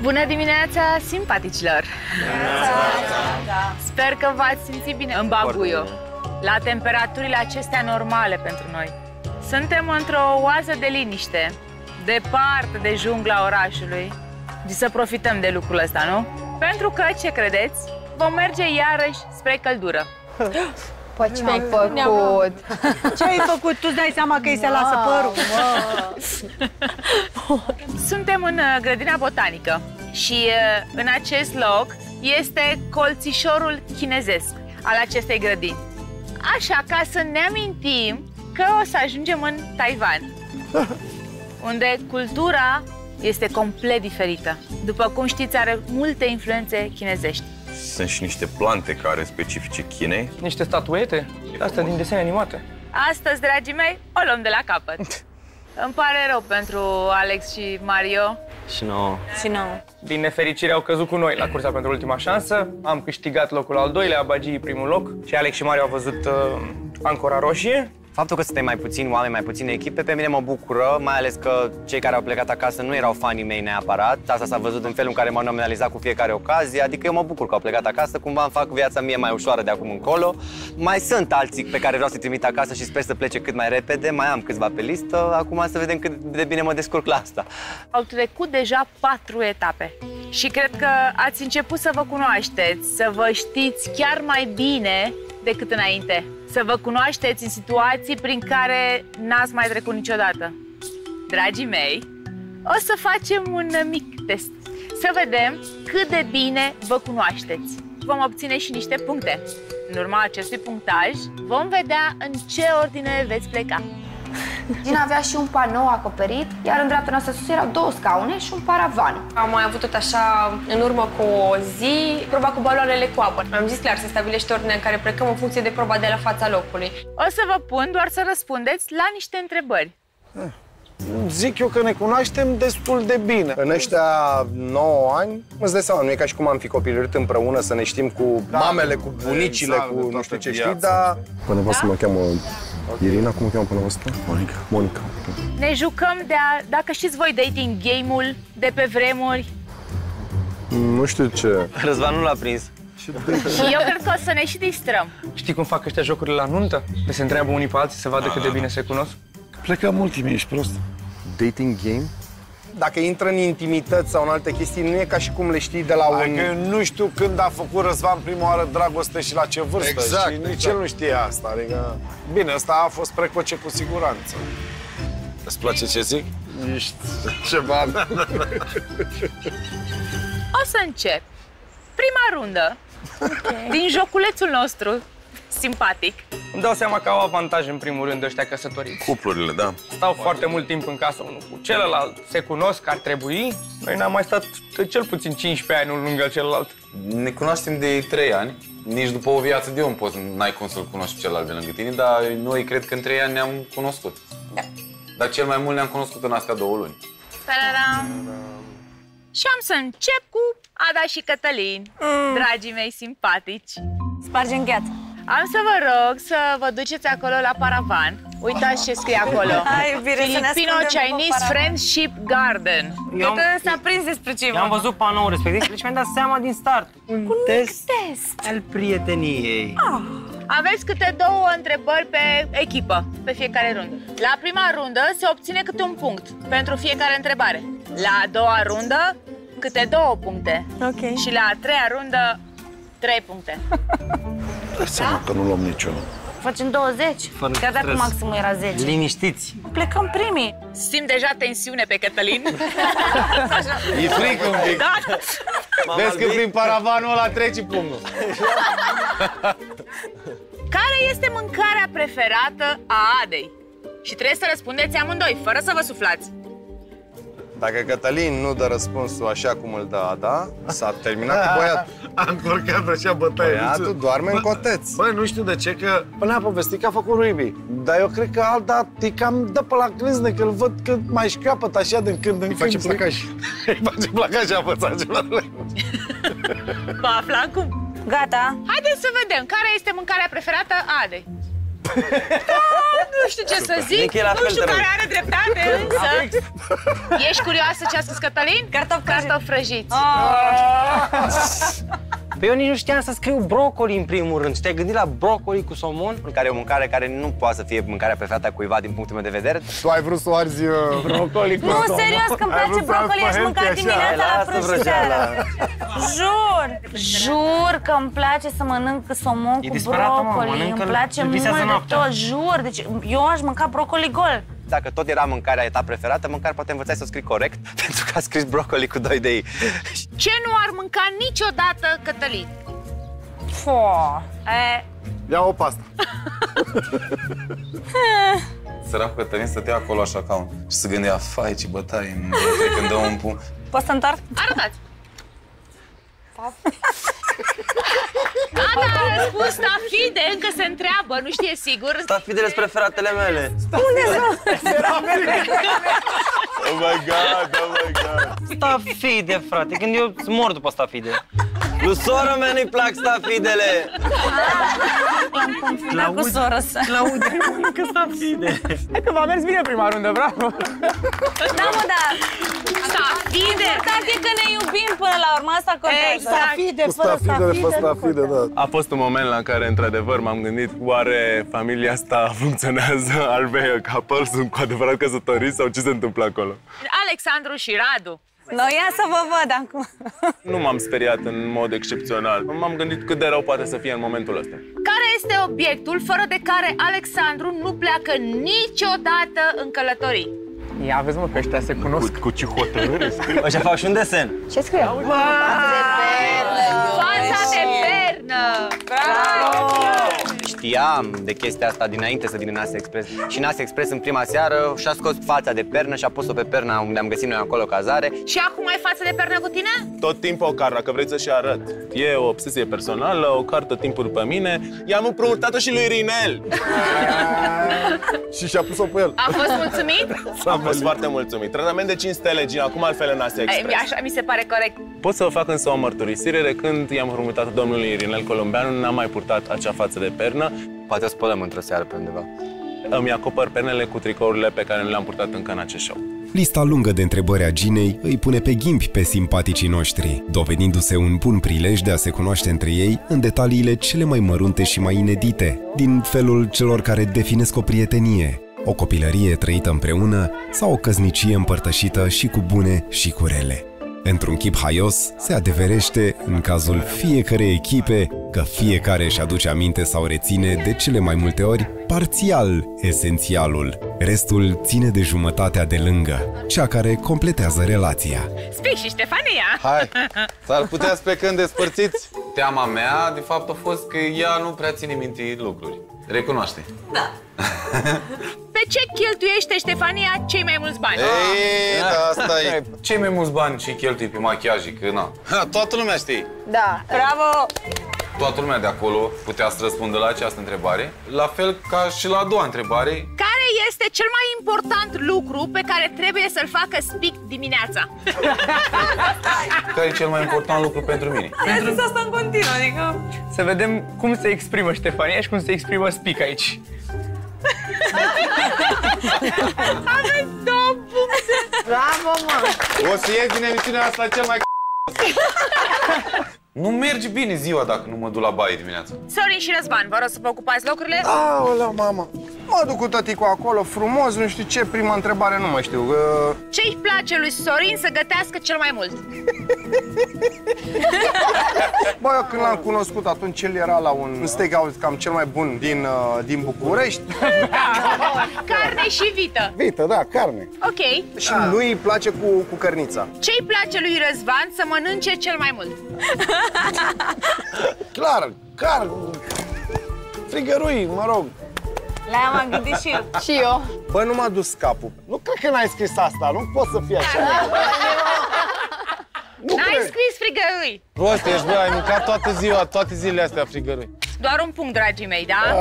Bună dimineața, simpaticilor! Sper că v-ați simțit bine în Baguio, la temperaturile acestea normale pentru noi. Suntem într-o oază de liniște, departe de jungla orașului. De să profităm de lucrul ăsta, nu? Pentru că, ce credeți, vom merge iarăși spre căldură. Păi ce ai făcut? Ce ai făcut? Tu-ți dai seama că îi se lasă părul? Suntem în grădina botanică și în acest loc este colțișorul chinezesc al acestei grădini. Așa, ca să ne amintim că o să ajungem în Taiwan, unde cultura este complet diferită. După cum știți, are multe influențe chinezești. Sunt și niște plante care specifice Chinei. Niște statuete, astea din desene animate. Astăzi, dragii mei, o luăm de la capăt. Îmi pare rău pentru Alex și Mario. Și nouă. Din nefericire au căzut cu noi la cursa pentru ultima șansă. Am câștigat locul al doilea, Bagii primul loc. Și Alex și Mario au văzut ancora roșie. Faptul că suntem mai puțini oameni, mai puține echipe, pe mine mă bucură, mai ales că cei care au plecat acasă nu erau fanii mei neapărat. Asta s-a văzut în felul în care m-au nominalizat cu fiecare ocazie, adică eu mă bucur că au plecat acasă, cumva îmi fac viața mie mai ușoară de acum încolo. Mai sunt alții pe care vreau să-i trimit acasă și sper să plece cât mai repede, mai am câțiva pe listă, acum să vedem cât de bine mă descurc la asta. Au trecut deja 4 etape și cred că ați început să vă cunoașteți, să vă știți chiar mai bine decât înainte. Să vă cunoașteți în situații prin care n-ați mai trecut niciodată. Dragii mei, o să facem un mic test. Să vedem cât de bine vă cunoașteți. Vom obține și niște puncte. În urma acestui punctaj vom vedea în ce ordine veți pleca. Gina avea și un panou acoperit, iar în dreapta noastră sus erau 2 scaune și un paravan. Am mai avut tot așa, în urmă cu o zi, proba cu baloanele cu apă. Am zis clar să stabilești ordinea în care plecăm în funcție de proba de la fața locului. O să vă pun doar să răspundeți la niște întrebări. Zic eu că ne cunoaștem destul de bine. În ăștia 9 ani, îți dai seama, nu e ca și cum am fi copilărit împreună să ne știm cu mamele, cu bunicile, cu nu știu ce știi, dar... Până vreau să mă cheamă... Irina, cum o cheamă până la asta? Monica. Monica. Ne jucăm de a... Dacă știți voi dating game-ul de pe vremuri? Nu știu ce. Răzvan nu l-a prins. Eu cred că o să ne și distrăm. Știi cum fac ăștia jocurile la nuntă? De se întreabă unii pe alții să vadă cât de bine se cunosc? Plecăm ultimii, ești prost. Dating game? Dacă intră în intimități sau în alte chestii, nu e ca și cum le știi de la un... Nu știu când a făcut Răzvan prima oară dragoste și la ce vârstă. Exact. Și nici el nu știe asta. Adică... Bine, asta a fost precoce cu siguranță. Îți place ce zic? Ești ceva... O să încep. Prima rundă din joculețul nostru simpatic. Îmi dau seama că au avantaj, în primul rând, ăștia căsătoriți. Cuplurile, da. Stau foarte mult timp în casă unul cu celălalt, se cunosc, ar trebui. Noi n-am mai stat cel puțin 15 ani lângă celălalt. Ne cunoaștem de 3 ani. Nici după o viață de om poți, n-ai cum să-l cunoști pe celălalt de lângă tine, dar noi cred că în 3 ani ne-am cunoscut. Da. Dar cel mai mult ne-am cunoscut în astea 2 luni. Și am să încep cu Ada și Cătălin, dragii mei simpatici. Spargem gheața. Am să vă rog să vă duceți acolo la paravan. Uitați ce scrie acolo. Filipino-Chinese Friendship Garden. Eu s-a prins despre ceva. Am văzut panoul respectiv, deci mi-am dat seama din start. Un test al prieteniei. Aveți câte 2 întrebări pe echipă, pe fiecare rundă. La prima rundă se obține câte un punct pentru fiecare întrebare. La a doua rundă, câte 2 puncte. Și la a treia rundă, 3 puncte. Dă-ți seama că nu luăm niciunul. Facem 20? Chiar dacă maximul era 10. Liniștiți. Plecăm primii. Simt deja tensiune pe Cătălin. E frică un pic. Vezi că prin paravanul ăla treci pumnul. Care este mâncarea preferată a Adei? Și trebuie să răspundeți amândoi, fără să vă suflați. Dacă Cătălin nu dă răspunsul așa cum îl dă Ada, s-a terminat cu băiatul. A încurcat așa bătaie. Băiatul doarme în coteț. Băi, nu știu de ce, că până a povestit că a făcut ruibii. Dar eu cred că Alda te cam dă pe la glizne, că îl văd cât mai șcapăt așa din când în când. Îi face placaș. Îi face placaș apăța celorlalți. Vă aflam cum. Gata. Haideți să vedem care este mâncarea preferată a Adei. Nu știu ce să zic, nu știu care are dreptate, însă... Ești curioasă ce a spus Cătălin? Cartofi prăjiți. Păi eu nici nu știam să scriu broccoli în primul rând. Și te-ai gândit la broccoli cu somon? Care e o mâncare care nu poate să fie mâncarea preferată a cuiva din punctul meu de vedere. Tu ai vrut să arzi broccoli cu somon? Nu, serios, că îmi place broccoli, aș mânca dimineața la prăjitură. Jur că îmi place să mănânc somon cu broccoli. Îmi place mult de tot, jur. Deci eu aș mânca broccoli gol. Dacă tot era mâncarea ta preferată, măcar poate învățai să o scrii corect, pentru că a scris broccoli cu 2 de i. Ce nu ar mânca niciodată Cătălin? Ia o pastă. Săracul Cătălin stătea acolo așa ca un... și se gândea, fai, ce bătaie, când dă un pun... Poți să întorc? Arătați! Ana a răspuns stafide, încă se întreabă, nu știe sigur. Stafidele-s preferatele mele. Spune oh my God, oh my God. Stafide, frate, când eu mor după stafide. Lui sora mea nu-i plac stafidele. L-am cu sora sa. Claudia mănâncă stafide. E că v-a mers bine prima rundă, bravo. Da, mă, da. Stafide. Important e că ne iubim până la urmă, asta contează. Stafide, fără stafide, da. A fost un moment la care, într-adevăr, m-am gândit, oare familia asta funcționează? Ar vrea couple? Sunt cu adevărat căsătoriți sau ce se întâmplă acolo? Alexandru și Radu. No, ia să vă văd acum. Nu m-am speriat în mod excepțional. M-am gândit cât de rău poate să fie în momentul ăsta. Care este obiectul fără de care Alexandru nu pleacă niciodată în călătorii? Ia, aveți mă, că ăștia se cunosc. Cu ce hotărâre scriu? Așa fac și un desen. Ce scriu? Fața de pernă! Bravo! Știam de chestia asta dinainte să vin în Asia Express. Și în Asia Express, în prima seară, și-a scos fața de pernă și-a pus-o pe perna unde am găsit noi acolo cazare. Și acum ai fața de pernă cu tine? Tot timpul o cart, dacă vrei să-și arăt. E o obsesie personală, o cart tot timpul după mine. I-am împrumutat-o și lui Irinel. Și-a pus-o pe el. A fost mulțumit? Am fost foarte mulțumit. Tratament de 5 stele, Gina, acum altfel în Asia Express. Așa mi se pare corect. Pot să vă fac însă o mărturisire de când i-am împrumutat domnului Irinel Columbeanu, n-am mai purtat acea față de pernă. Poate o spălăm într-o seară pe undeva. Îmi acopăr penele cu tricourile pe care le-am purtat încă în acest show. Lista lungă de întrebări a Ginei îi pune pe ghimpi pe simpaticii noștri, dovedindu-se un bun prilej de a se cunoaște între ei în detaliile cele mai mărunte și mai inedite, din felul celor care definesc o prietenie, o copilărie trăită împreună sau o căsnicie împărtășită și cu bune și cu rele. Într-un chip haios, se adeverește, în cazul fiecărei echipe, că fiecare își aduce aminte sau reține, de cele mai multe ori, parțial esențialul. Restul ține de jumătatea de lângă, cea care completează relația. Speak și Ștefania! Hai! S-ar putea splecând despărțiți? Teama mea, de fapt, a fost că ea nu prea ține minte lucruri. Recunoaște? Da. Pe ce cheltuiește Ștefania cei mai mulți bani? Ei, da, asta e. Cei mai mulți bani ce cheltuie pe machiaje, că na. Toată lumea știe. Da, bravo! Toată lumea de acolo putea să răspundă la această întrebare, la fel ca și la a doua întrebare. Care este cel mai important lucru pe care trebuie să-l facă Speak dimineața? Care e cel mai important lucru pentru mine? Ai zis asta în continuu, adică... Să vedem cum se exprimă Ștefania și cum se exprimă Speak aici. Aveți 2 puncte! Bravo, mă! O să ies din emisiunea asta cel mai Nu merge bine ziua dacă nu mă duc la baie dimineața. Sorin și Răzvan, vă rog să vă ocupați locurile? Aoleu, mama! Mă duc cu tăticul acolo, frumos, nu știu ce, prima întrebare, nu mai știu. Ce-i place lui Sorin să gătească cel mai mult? Bă, eu când l-am cunoscut, atunci el era la un steakhouse cam cel mai bun din București. Carne și vită. Vită, da, carne. Ok. Și lui îi place cu cărnița. Ce-i place lui Răzvan să mănânce cel mai mult? Clar, frigărui, mă rog. La aia m-am gândit și eu. Și eu. Bă, nu m-a dus capul. Nu cred că n-ai scris asta, nu poți să fie așa. N-ai scris frigărui. Prost ești, bă, ai mâncat toată ziua, toate zilele astea frigărui. Doar un punct, dragii mei, da?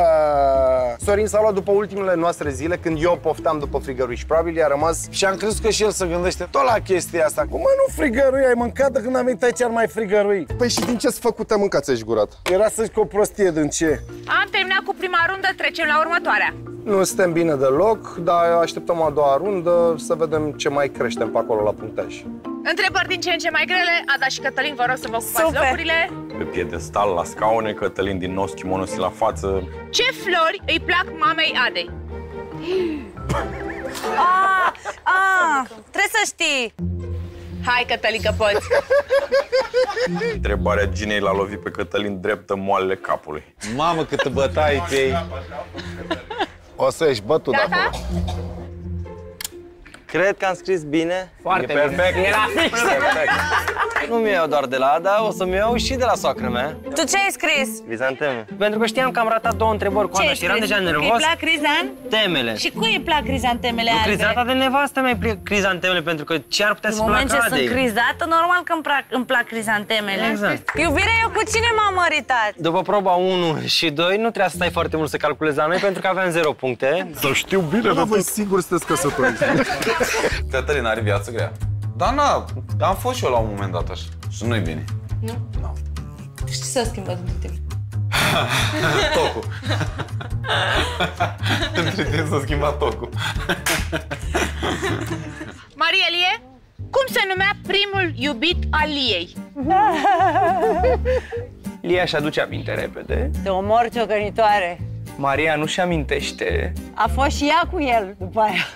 Sorin s-a luat după ultimele noastre zile, când eu poftam după frigăruși. Probabil i-a rămas și am crezut că și el se gândește tot la chestia asta. Cum, mă, nu frigărui, ai mâncat de când am venit aici, ar mai frigărui. Păi și din ce-s făcut am mâncat ți-ai jurat? Era să-și cu o prostie din ce? Am terminat cu prima rundă, trecem la următoarea. Nu suntem bine deloc, dar așteptăm a doua rundă să vedem ce mai creștem pe acolo la punctaj. Întrebări din ce în ce mai grele. Ada și Cătălin, vă rog să vă ocupați locurile. Pe piedestal, la scaune, Cătălin din nou schimonosi la față. Ce flori îi plac mamei Adei? Trebuie să știi. Hai, Cătălin, că poți. Întrebarea Ginei l-a lovit pe Cătălin drept în moalele capului. Mamă, câtă bătaie ți-ai. O să ești bătut acolo. Cred că am scris bine. Foarte perfect. Bine. Era fix. Perfect. Nu mi iau doar de la Ada, o să-mi iau și de la soacră mea. Tu ce ai scris? Crizanteme. Pentru că știam că am ratat două întrebări cu Ada și eram deja nervos. Îi plac crizantemele. Și cui îi plac crizantemele albe? Crizata de nevastă mea îi plac crizantemele, pentru că ce ar putea să placă Adei? În moment ce sunt crizată, normal că îmi plac crizantemele. Exact. Iubirea, eu cu cine m-am măritat? După proba 1 și 2 nu trebuia să stai foarte mult să calculezi la noi, pentru că aveam 0 puncte. Să știu bine, dar voi singur sunteți căsătoriți. Cătălin are viață grea. Dar na, am fost și eu la un moment dat așa. Și nu-i bine. Nu? Nu. Și ce s-a schimbat între timp? Tocul. Între timp s-a schimbat tocul. Marielie, cum se numea primul iubit al ei? Lia își aduce aminte repede. Te omor, ciocănitoare. Maria nu-și amintește. A fost și ea cu el după aia.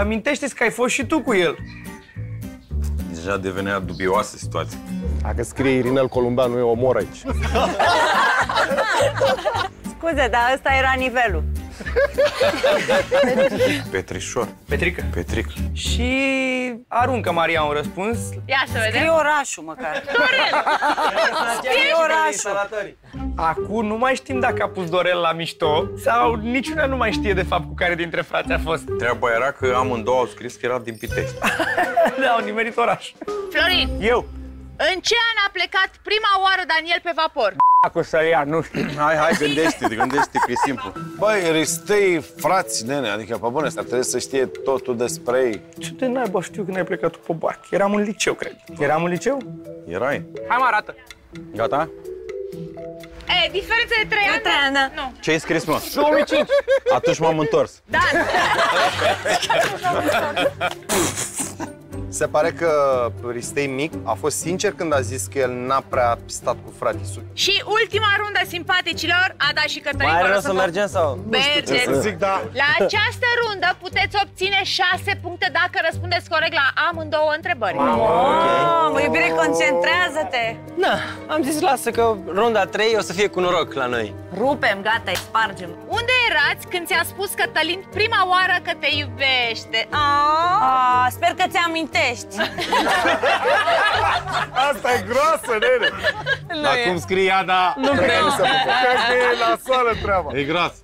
Amintește-ți că ai fost și tu cu el. Deja devenea dubioasă situația. Dacă scrie Irinel Columbeanu, eu omor aici. Scuze, dar ăsta era nivelul. Petrișor. Petrică. Petric. Și aruncă Maria un răspuns. Ia să vedem. Scrie orașul măcar. Dorel! Scrie orașul. Acum nu mai știm dacă a pus Dorel la mișto sau niciuna nu mai știe de fapt cu care dintre frați a fost. Treaba era că amândouă au scris că era din Pitești. Da, au nimerit oraș. Florin. Eu. În ce an a plecat prima oară Daniel pe vapor? Dacă o să ia, nu știu. Hai, gândește-te, că e simplu. Băi, ristei, frați, nene, adică, pe bune, asta trebuie să știe totul despre ei. Ce de naiba știu când ai plecat tu pe barc? Eram în liceu, cred. Eram în liceu? Erai. Hai, mă, arată. Gata? E, diferența de 3 ani. Nu. Ce ai scris, mă? 2005. Atunci m-am întors. Da. Se pare că Ristei mic a fost sincer când a zis că el n-a prea stat cu fratisul. Și ultima rundă, simpaticilor, Ada și Cătălin. Mai rău să mergem sau? Mergeți. La această rundă puteți obține 6 puncte dacă răspundeți corect la amândouă întrebări. Mă, iubire, concentrează-te! Na, am zis, lasă că runda 3 o să fie cu noroc la noi. Rupem, gata, îi spargem. Unde erați când ți-a spus Cătălin prima oară că te iubește? Sper că ți-am inteles. Asta e groasă, nene! Dar cum scrie Ada? Nu vreau să mă fac. Că e la soară treaba. E groasă.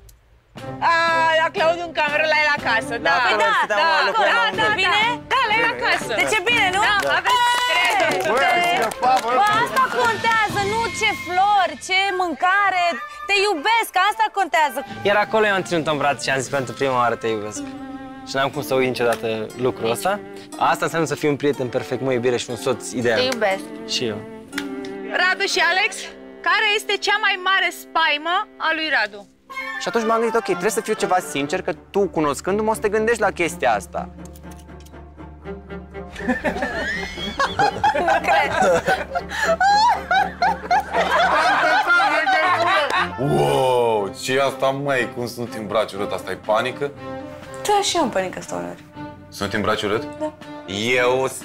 La Claudiu în cameră, la el acasă, da. Păi da, bine? Da, la el acasă. Deci e bine, nu? Da, aveți 3. Bă, asta contează, nu ce flori, ce mâncare. Te iubesc, asta contează. Iar acolo eu am ținut în braț și am zis pentru prima oară te iubesc. Și n-am cum să uit niciodată lucrul ăsta. Asta înseamnă să fiu un prieten perfect, mă, iubire, și un soț ideal. Te iubesc. Și eu. Radu și Alex, care este cea mai mare spaimă a lui Radu? Și atunci m-am gândit, ok, trebuie să fiu ceva sincer, că tu, cunoscându-mă, o să te gândești la chestia asta. Nu cred. Wow, și asta, mai cum sunt în braci urât, asta e panică? Da, și eu în panică stau uneori. Sunt în braci urât? Da.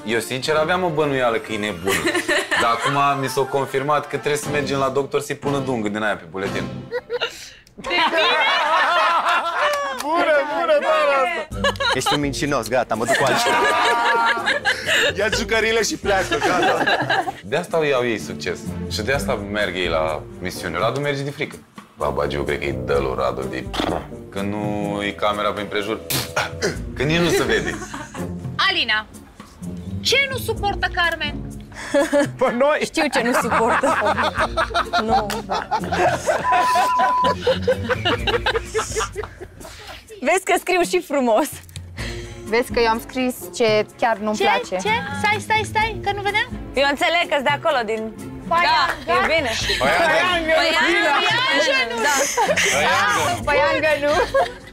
Eu sincer aveam o bănuială că e nebună. Dar acum mi s-a confirmat că trebuie să mergem la doctor să-i pună dungă din aia pe buletin. De bună, asta! Ești un mincinos, gata, mă duc cu altceva. Ia jucările și pleacă, gata. De asta îi iau ei succes. Și de asta merg ei la misiune. Radu merge de frică. Babagiu, cred că-i dă lui Radu de... Când nu e camera pe împrejur, când nici nu se vede. Alina, ce nu suportă Carmen? Pe noi? Știu ce nu suportă. Nu, da. Vezi că scriu și frumos. Vezi că eu am scris ce chiar nu-mi place. Ce? Stai, stai, stai, că nu vedeam? Eu înțeleg că-s de acolo, din... Da, e bine. Paiangă nu.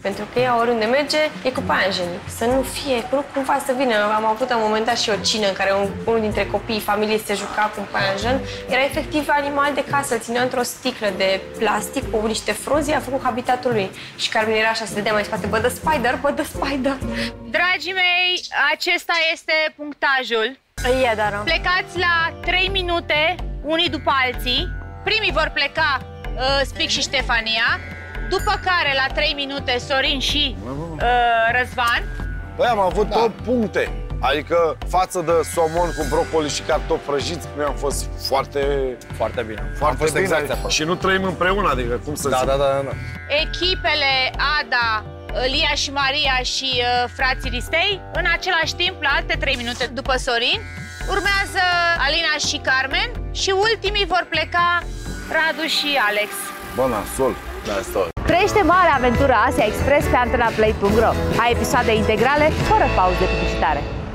Pentru că ea oriunde merge e cu paianjenii. Să nu fie, nu cumva să vină. Am avut la un moment dat și o cină în care unul dintre copiii familiei se juca cu un paianjen. Era efectiv animal de casă, îl ținea într-o sticlă de plastic cu niște frozii, a făcut habitatul lui. Și Carmen era așa, se vedea mai spate, bă, the spider, bă, the spider. Dragii mei, acesta este punctajul. Plecați la 3 minute, unii după alții. Primii vor pleca Speak și Ștefania, după care la 3 minute Sorin și Răzvan. Păi am avut top puncte, adică față de somon cu brocoli și cartofi prăjiți, mi-am fost foarte bine. Foarte bine. Exact. Și nu trăim împreună, adică cum să zic. Da. Echipele Ada, Lia și Maria și frații Ristei, în același timp, la alte 3 minute după Sorin. Urmează Alina și Carmen și ultimii vor pleca Radu și Alex. Bună, sol! Trăiește mare aventura Asia Express pe antenaplay.ro. Ai episoade integrale, fără pauze publicitare.